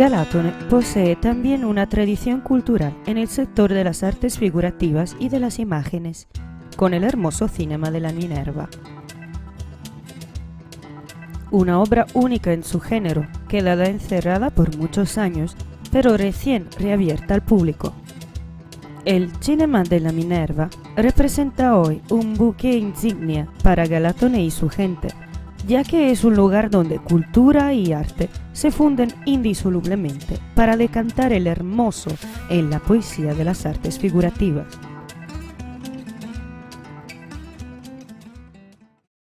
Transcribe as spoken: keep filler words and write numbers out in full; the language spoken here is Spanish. Galatone posee también una tradición cultural en el sector de las artes figurativas y de las imágenes, con el hermoso Cinema della Minerva. Una obra única en su género, quedada encerrada por muchos años, pero recién reabierta al público. El Cinema della Minerva representa hoy un buque insignia para Galatone y su gente, ya que es un lugar donde cultura y arte se funden indisolublemente para decantar el hermoso en la poesía de las artes figurativas.